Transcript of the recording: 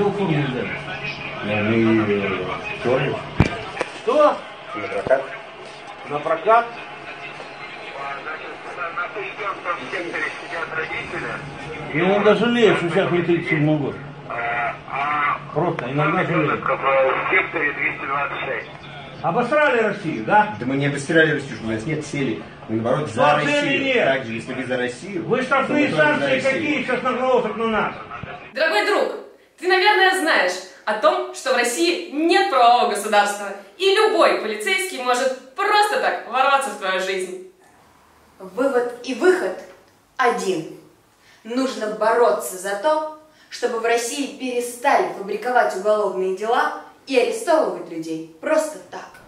Белку нельзя. Они тоже. Что? На прокат. На прокат? И он даже жалеет, что сейчас не 37 год. Просто иногда жалеет. Обосрали Россию, да? Да мы не обосрали Россию, что у нас нет цели. Мы, наоборот, за Россию. Так же, если вы за Россию... Вы штрафные санкции какие сейчас нагрузок на нас? Дорогой друг, ты, наверное, знаешь о том, что в России нет правового государства. И любой полицейский может просто так ворваться в твою жизнь. Вывод и выход один. Нужно бороться за то, чтобы в России перестали фабриковать уголовные дела и арестовывать людей просто так.